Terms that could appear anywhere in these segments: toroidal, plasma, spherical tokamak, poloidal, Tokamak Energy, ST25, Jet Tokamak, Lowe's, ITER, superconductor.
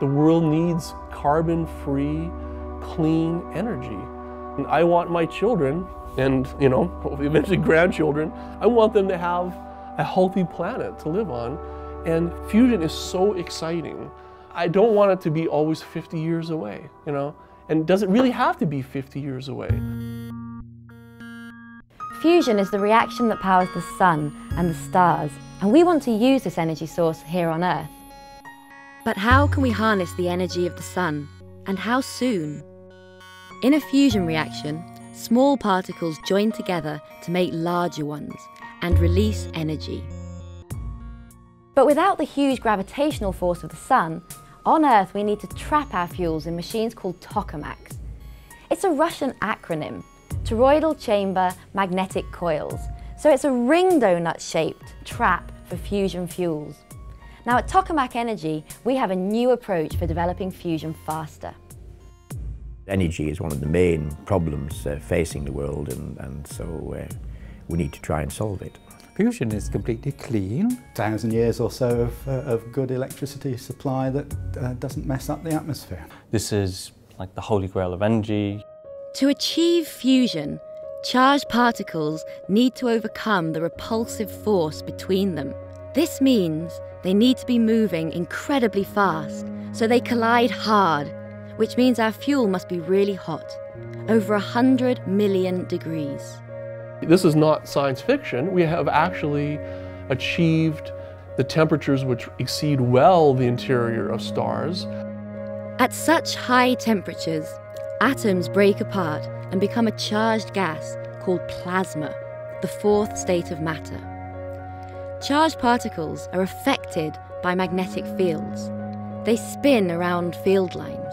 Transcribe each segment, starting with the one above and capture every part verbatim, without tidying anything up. The world needs carbon-free, clean energy. And I want my children, and you know, eventually grandchildren, I want them to have a healthy planet to live on. And fusion is so exciting. I don't want it to be always fifty years away, you know? And does it really have to be fifty years away? Fusion is the reaction that powers the sun and the stars, and we want to use this energy source here on Earth. But how can we harness the energy of the sun, and how soon? In a fusion reaction, small particles join together to make larger ones and release energy. But without the huge gravitational force of the sun, on Earth we need to trap our fuels in machines called tokamaks. It's a Russian acronym, toroidal chamber magnetic coils. So it's a ring donut-shaped trap for fusion fuels. Now at Tokamak Energy, we have a new approach for developing fusion faster. Energy is one of the main problems uh, facing the world, and, and so uh, we need to try and solve it. Fusion is completely clean. Thousand years or so of, uh, of good electricity supply that uh, doesn't mess up the atmosphere. This is like the holy grail of energy. To achieve fusion, charged particles need to overcome the repulsive force between them. This means they need to be moving incredibly fast, so they collide hard, which means our fuel must be really hot, over one hundred million degrees. This is not science fiction. We have actually achieved the temperatures which exceed well the interior of stars. At such high temperatures, atoms break apart and become a charged gas called plasma, the fourth state of matter. Charged particles are affected by magnetic fields. They spin around field lines.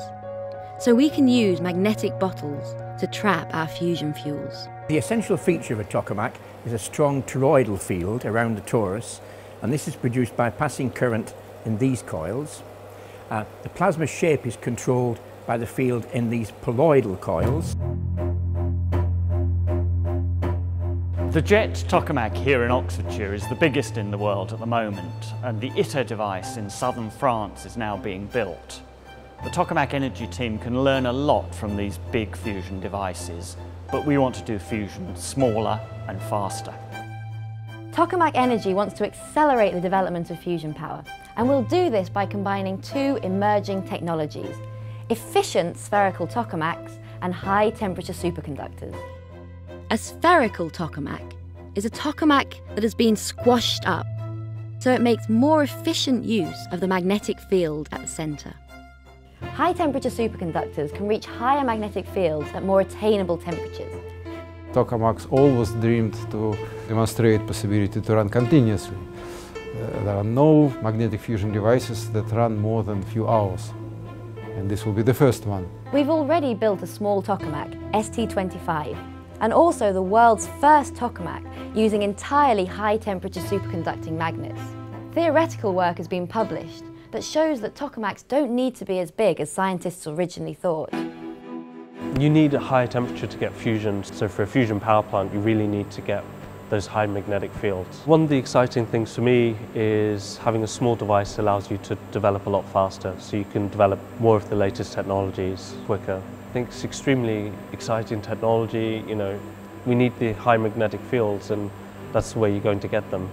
So we can use magnetic bottles to trap our fusion fuels. The essential feature of a tokamak is a strong toroidal field around the torus, and this is produced by passing current in these coils. Uh, the plasma shape is controlled by the field in these poloidal coils. The Jet Tokamak here in Oxfordshire is the biggest in the world at the moment, and the ITER device in southern France is now being built. The Tokamak Energy team can learn a lot from these big fusion devices, but we want to do fusion smaller and faster. Tokamak Energy wants to accelerate the development of fusion power, and we'll do this by combining two emerging technologies: efficient spherical tokamaks and high-temperature superconductors. A spherical tokamak is a tokamak that has been squashed up, so it makes more efficient use of the magnetic field at the centre. High-temperature superconductors can reach higher magnetic fields at more attainable temperatures. Tokamaks always dreamed to demonstrate possibility to run continuously. Uh, there are no magnetic fusion devices that run more than a few hours, and this will be the first one. We've already built a small tokamak, S T twenty-five. And also the world's first tokamak using entirely high-temperature superconducting magnets. Theoretical work has been published that shows that tokamaks don't need to be as big as scientists originally thought. You need a high temperature to get fusion, so for a fusion power plant you really need to get those high magnetic fields. One of the exciting things for me is having a small device allows you to develop a lot faster, so you can develop more of the latest technologies quicker. I think it's extremely exciting technology. You know, we need the high magnetic fields, and that's the way you're going to get them.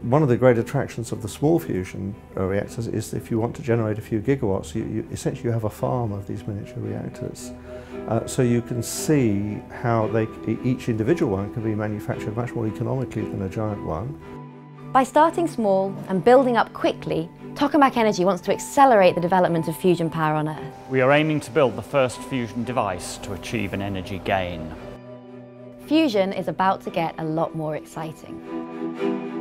One of the great attractions of the small fusion reactors is if you want to generate a few gigawatts, you, you essentially have a farm of these miniature reactors. Uh, so you can see how they, each individual one can be manufactured much more economically than a giant one. By starting small and building up quickly, Tokamak Energy wants to accelerate the development of fusion power on Earth. We are aiming to build the first fusion device to achieve an energy gain. Fusion is about to get a lot more exciting.